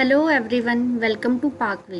Hello everyone, welcome to Parkway.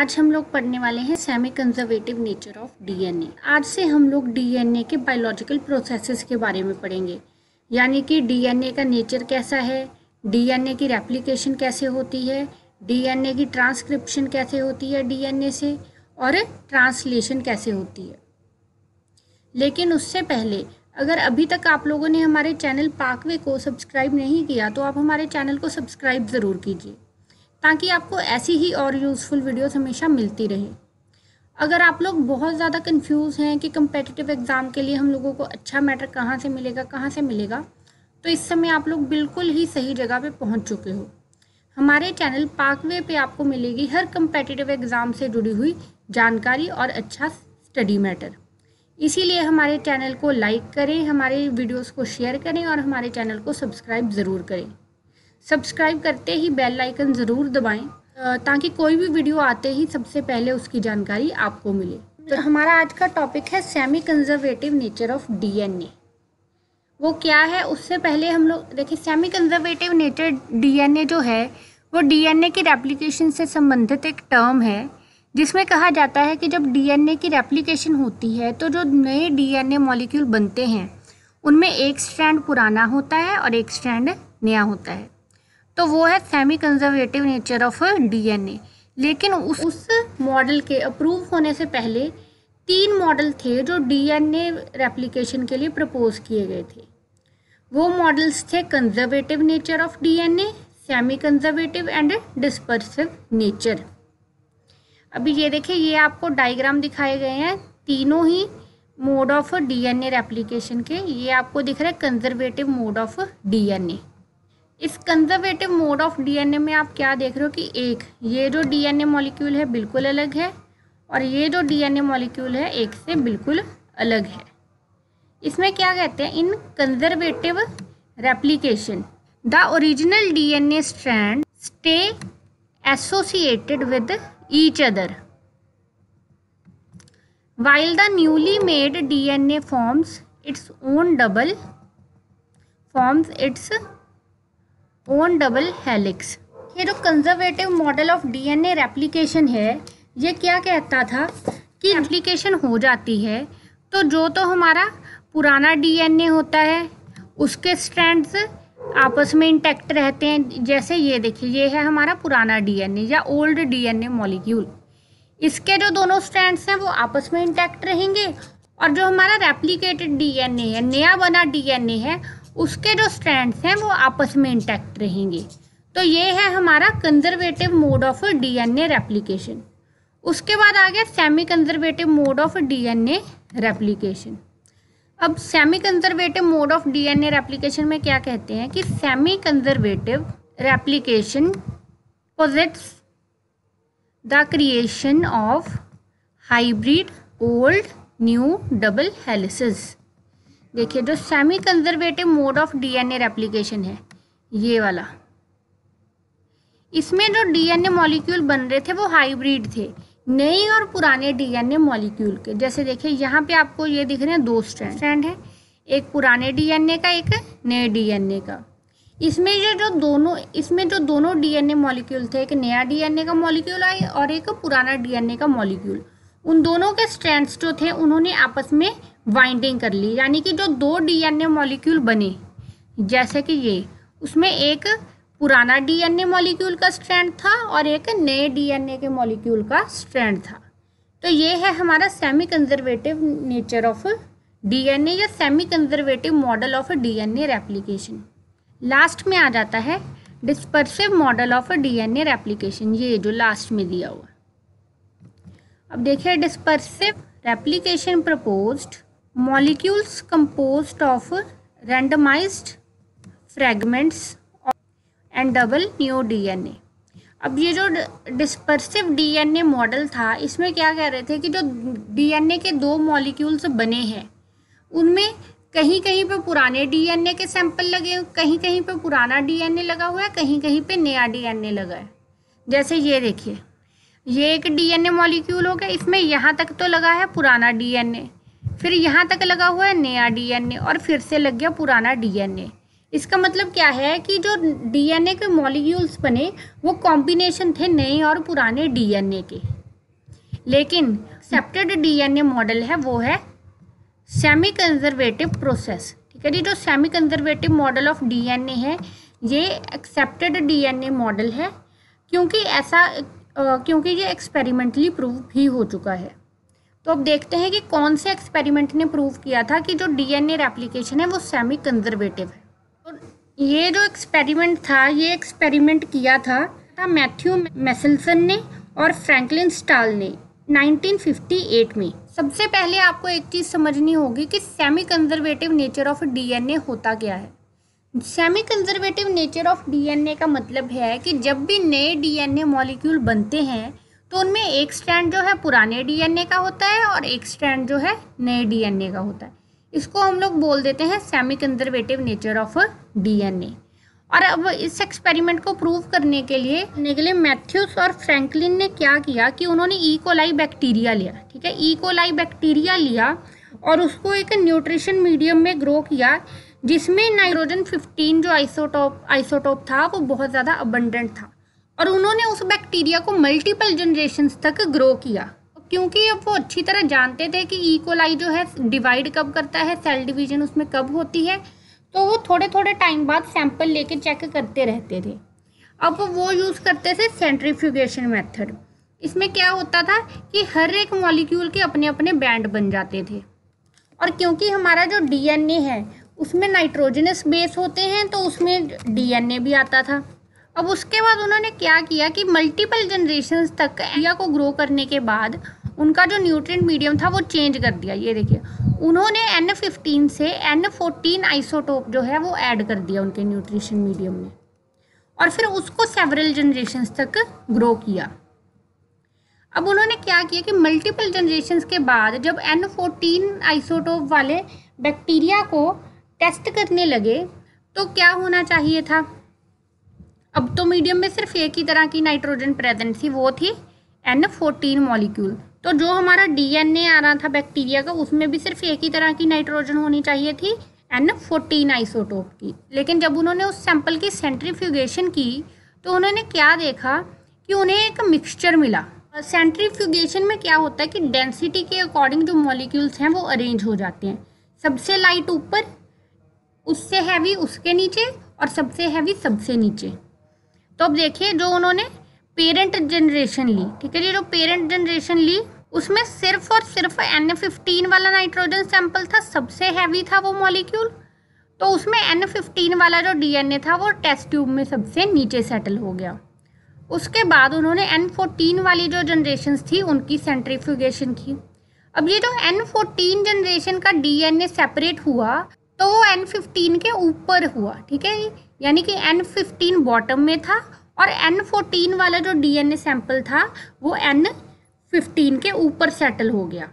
आज हम लोग पढ़ने वाले हैं semi conservative nature of DNA. आज से हम लोग डीएनए के बायोलॉजिकल प्रोसेसेस के बारे में पढ़ेंगे, यानी कि डीएनए का नेचर कैसा है, डीएनए की रेप्लिकेशन कैसे होती है, डीएनए की ट्रांसक्रिप्शन कैसे होती है डीएनए से, और ट्रांसलेशन कैसे होती है। लेकिन उससे पहले, अगर अभी तक आप लोगों ने हमारे चैनल पार्कवे को सब्सक्राइब नहीं किया तो आप हमारे चैनल को सब्सक्राइब ज़रूर कीजिए, ताकि आपको ऐसी ही और यूज़फुल वीडियोस हमेशा मिलती रहे। अगर आप लोग बहुत ज़्यादा कंफ्यूज हैं कि कम्पिटिटिव एग्ज़ाम के लिए हम लोगों को अच्छा मैटर कहाँ से मिलेगा, तो इस समय आप लोग बिल्कुल ही सही जगह पर पहुँच चुके हो। हमारे चैनल पार्कवे पर आपको मिलेगी हर कम्पिटिटिव एग्ज़ाम से जुड़ी हुई जानकारी और अच्छा स्टडी मैटर। इसीलिए हमारे चैनल को लाइक करें, हमारे वीडियोस को शेयर करें और हमारे चैनल को सब्सक्राइब ज़रूर करें। सब्सक्राइब करते ही बेल आइकन ज़रूर दबाएं, ताकि कोई भी वीडियो आते ही सबसे पहले उसकी जानकारी आपको मिले। तो हमारा आज का टॉपिक है semi conservative nature of DNA. वो क्या है, उससे पहले हम लोग देखें। सेमी कंजर्वेटिव नेचर डीएनए जो है वो डीएनए की रेप्लिकेशन से संबंधित एक टर्म है, जिसमें कहा जाता है कि जब डीएनए की रेप्लिकेशन होती है तो जो नए डीएनए मॉलिक्यूल बनते हैं उनमें एक स्ट्रैंड पुराना होता है और एक स्ट्रैंड नया होता है। तो वो है semi conservative nature of DNA. लेकिन उस मॉडल के अप्रूव होने से पहले 3 मॉडल थे जो डीएनए रेप्लिकेशन के लिए प्रपोज किए गए थे। वो मॉडल्स थे conservative nature of DNA, semi conservative and dispersive nature. अभी ये देखिए, ये आपको डायग्राम दिखाए गए हैं तीनों ही मोड ऑफ डीएनए रेप्लिकेशन के। ये आपको दिख रहा है कंजर्वेटिव मोड ऑफ डीएनए। इस कंजर्वेटिव मोड ऑफ डीएनए में आप क्या देख रहे हो कि एक ये जो डीएनए मॉलिक्यूल है बिल्कुल अलग है, और ये जो डीएनए मॉलिक्यूल है एक से बिल्कुल अलग है। इसमें क्या कहते हैं, in conservative replication the original DNA strand stay associated with each other while the newly made DNA forms its own double helix। ये जो conservative model of DNA replication है, ये क्या कहता था कि रेप्लिकेशन हो जाती है तो जो हमारा पुराना DNA होता है उसके स्ट्रैंड्स आपस में इंटैक्ट रहते हैं। जैसे ये देखिए, ये है हमारा पुराना डीएनए या ओल्ड डीएनए मॉलिक्यूल। इसके जो दोनों स्ट्रैंड्स हैं वो आपस में इंटैक्ट रहेंगे, और जो हमारा रेप्लिकेटेड डीएनए है, नया बना डीएनए है, उसके जो स्ट्रैंड्स हैं वो आपस में इंटैक्ट रहेंगे। तो ये है हमारा conservative mode of DNA replication. उसके बाद आ गया semi conservative mode of DNA replication. अब semi conservative mode of DNA replication में क्या कहते हैं कि semi conservative replication posits the creation of hybrid old new double helices. देखिए, जो semi conservative mode of DNA replication है ये वाला, इसमें जो डीएनए मॉलिक्यूल बन रहे थे वो हाइब्रिड थे, नए और पुराने डीएनए मॉलिक्यूल के। जैसे देखिए यहाँ पे आपको ये दिख रहे हैं 2 स्ट्रैंड है, एक पुराने डीएनए का, एक नए डीएनए का। इसमें जो दोनों डीएनए मॉलिक्यूल थे, एक नया डीएनए का मॉलिक्यूल आया और एक पुराना डीएनए का मॉलिक्यूल, उन दोनों के स्ट्रैंड्स जो थे उन्होंने आपस में वाइंडिंग कर ली। यानी कि जो 2 डीएनए मॉलिक्यूल बने, जैसे कि ये, उसमें एक पुराना डीएनए मॉलिक्यूल का स्ट्रैंड था और एक नए डीएनए के मॉलिक्यूल का स्ट्रैंड था। तो ये है हमारा semi conservative nature of DNA या semi conservative model of DNA replication. Last में आ जाता है dispersive model of DNA replication, ये जो लास्ट में दिया हुआ। अब देखिए, dispersive replication proposed molecules composed of randomised fragments and double new DNA. अब ये जो डिस्पर्सिव डीएनए मॉडल था, इसमें क्या कह रहे थे कि जो डीएनए के 2 मॉलिक्यूल्स बने हैं उनमें कहीं कहीं पे पुराने डीएनए के सैंपल लगे, कहीं कहीं पे पुराना डीएनए लगा हुआ है, कहीं कहीं पे नया डीएनए लगा है। जैसे ये देखिए, ये एक डीएनए मॉलिक्यूल हो गया, इसमें यहाँ तक तो लगा है पुराना डीएनए, फिर यहाँ तक लगा हुआ है नया डीएनए, और फिर से लग गया पुराना डीएनए। इसका मतलब क्या है कि जो डीएनए के मॉलिक्यूल्स बने वो कॉम्बिनेशन थे नए और पुराने डीएनए के। लेकिन एक्सेप्टेड डीएनए मॉडल है वो है सेमी कंजर्वेटिव प्रोसेस, ठीक है जी। जो semi conservative model of DNA है ये एक्सेप्टेड डीएनए मॉडल है, क्योंकि ऐसा क्योंकि ये एक्सपेरिमेंटली प्रूव भी हो चुका है। तो अब देखते हैं कि कौन से एक्सपेरिमेंट ने प्रूव किया था कि जो डीएनए रेप्लिकेशन है वो सेमी कंजर्वेटिव है। तो ये जो एक्सपेरिमेंट था ये एक्सपेरिमेंट किया था मैथ्यू मेसेलसन ने और फ्रैंकलिन स्टाल ने 1958 में। सबसे पहले आपको एक चीज़ समझनी होगी कि semi conservative nature of DNA होता क्या है। Semi conservative nature of DNA का मतलब है कि जब भी नए डीएनए मॉलिक्यूल बनते हैं तो उनमें एक स्ट्रैंड जो है पुराने डीएनए का होता है और एक स्ट्रैंड जो है नए डीएनए का होता है। इसको हम लोग बोल देते हैं semi conservative nature of DNA. और अब इस एक्सपेरिमेंट को प्रूव करने के लिए मैथ्यूस और फ्रैंकलिन ने क्या किया कि उन्होंने ई कोलाई बैक्टीरिया लिया, ठीक है। ई कोलाई बैक्टीरिया लिया और उसको एक न्यूट्रिशन मीडियम में ग्रो किया जिसमें नाइट्रोजन-15 जो आइसोटोप था वो बहुत ज़्यादा अबंडेंट था, और उन्होंने उस बैक्टीरिया को मल्टीपल जनरेशन्स तक ग्रो किया। क्योंकि अब वो अच्छी तरह जानते थे कि ई कोलाई जो है डिवाइड कब करता है, सेल डिवीजन उसमें कब होती है, तो वो थोड़े थोड़े टाइम बाद सैंपल लेके चेक करते रहते थे। अब वो यूज़ करते थे सेंट्रीफ्यूगेशन मेथड। इसमें क्या होता था कि हर एक मॉलिक्यूल के अपने अपने बैंड बन जाते थे, और क्योंकि हमारा जो डीएनए है उसमें नाइट्रोजनस बेस होते हैं तो उसमें डीएनए भी आता था। अब उसके बाद उन्होंने क्या किया कि मल्टीपल जनरेशन्स तक या को ग्रो करने के बाद उनका जो न्यूट्रिएंट मीडियम था वो चेंज कर दिया। ये देखिए, उन्होंने N15 से N14 आइसोटोप जो है वो ऐड कर दिया उनके न्यूट्रिशन मीडियम में, और फिर उसको सेवरल जनरेशन्स तक ग्रो किया। अब उन्होंने क्या किया कि मल्टीपल जनरेशन्स के बाद जब N14 आइसोटोप वाले बैक्टीरिया को टेस्ट करने लगे तो क्या होना चाहिए था, अब तो मीडियम में सिर्फ एक ही तरह की नाइट्रोजन प्रेजेंट थी, वो थी N14 मॉलिक्यूल। तो जो हमारा डीएनए आ रहा था बैक्टीरिया का उसमें भी सिर्फ एक ही तरह की नाइट्रोजन होनी चाहिए थी, N14 आइसोटोप की। लेकिन जब उन्होंने उस सैंपल की सेंट्रीफ्यूगेशन की तो उन्होंने क्या देखा कि उन्हें एक मिक्सचर मिला। सेंट्रीफ्यूगेशन में क्या होता है कि डेंसिटी के अकॉर्डिंग जो मॉलिक्यूल्स हैं वो अरेंज हो जाते हैं, सबसे लाइट ऊपर, उससे हैवी उसके नीचे, और सबसे हैवी सबसे नीचे। तो अब देखिए जो उन्होंने पेरेंट जनरेशन ली, ठीक है जी, जो पेरेंट जनरेशन ली उसमें सिर्फ और सिर्फ N15 वाला नाइट्रोजन सैंपल था, सबसे हैवी था वो मॉलिक्यूल। तो उसमें N15 वाला जो डीएनए था वो टेस्ट ट्यूब में सबसे नीचे सेटल हो गया। उसके बाद उन्होंने N14 वाली जो जनरेशन्स थी उनकी सेंट्रीफ्यूगेशन की। अब ये जो N14 जनरेशन का डीएनए सेपरेट हुआ तो वो N15 के ऊपर हुआ, ठीक है, यानी कि N15 बॉटम में था और N14 वाला जो डीएनए सैंपल था वो N15 के ऊपर सेटल हो गया।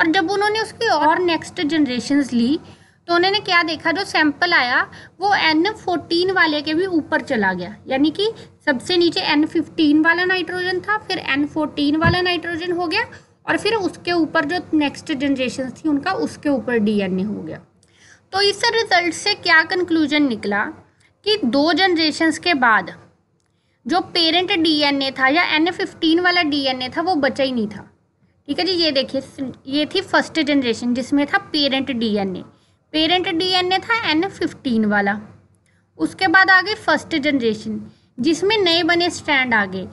और जब उन्होंने उसकी और नेक्स्ट जनरेशन्स ली तो उन्होंने क्या देखा, जो सैंपल आया वो N14 वाले के भी ऊपर चला गया, यानी कि सबसे नीचे N15 वाला नाइट्रोजन था, फिर N14 वाला नाइट्रोजन हो गया, और फिर उसके ऊपर जो नेक्स्ट जनरेशन्स थी उनका उसके ऊपर डीएनए हो गया। तो इस रिजल्ट से क्या कंक्लूजन निकला कि दो जनरेशन्स के बाद जो पेरेंट डीएनए था या N15 वाला डीएनए था वो बचा ही नहीं था, ठीक है जी। ये देखिए, ये थी फर्स्ट जनरेशन जिसमें था पेरेंट डीएनए था N15 वाला। उसके बाद आ गई फर्स्ट जनरेशन जिसमें नए बने स्ट्रैंड आ गए,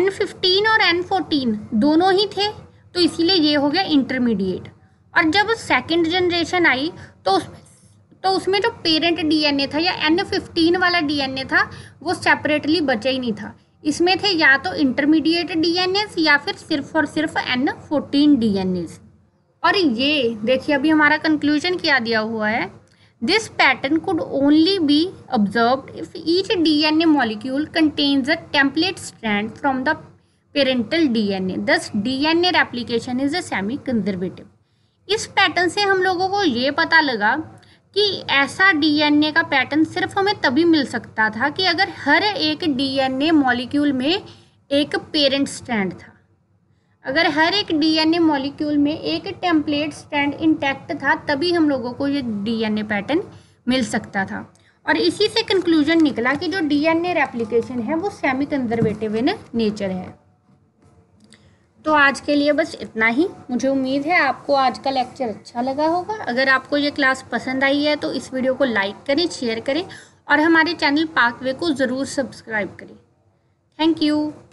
N15 और N14 दोनों ही थे, तो इसीलिए ये हो गया इंटरमीडिएट। और जब सेकंड जनरेशन आई तो उसमें जो पेरेंट डीएनए था या N15 वाला डीएनए था वो सेपरेटली बचा ही नहीं था, इसमें थे या तो इंटरमीडिएट डीएनए या फिर सिर्फ और सिर्फ N14 डीएनए। और ये देखिए अभी हमारा कंक्लूजन क्या दिया हुआ है, this pattern could only be observed if each DNA molecule contains a template strand from the parental DNA, thus DNA replication is a semi conservative. इस पैटर्न से हम लोगों को ये पता लगा कि ऐसा डीएनए का पैटर्न सिर्फ हमें तभी मिल सकता था कि अगर हर एक डीएनए मॉलिक्यूल में एक पेरेंट स्ट्रैंड था, अगर हर एक डीएनए मॉलिक्यूल में एक टेम्पलेट स्ट्रैंड इंटैक्ट था, तभी हम लोगों को ये डीएनए पैटर्न मिल सकता था। और इसी से कंक्लूजन निकला कि जो डीएनए रेप्लिकेशन है वो सेमी कंजर्वेटिव इन नेचर है। तो आज के लिए बस इतना ही। मुझे उम्मीद है आपको आज का लेक्चर अच्छा लगा होगा। अगर आपको ये क्लास पसंद आई है तो इस वीडियो को लाइक करें, शेयर करें और हमारे चैनल पाथवे को ज़रूर सब्सक्राइब करें। Thank you.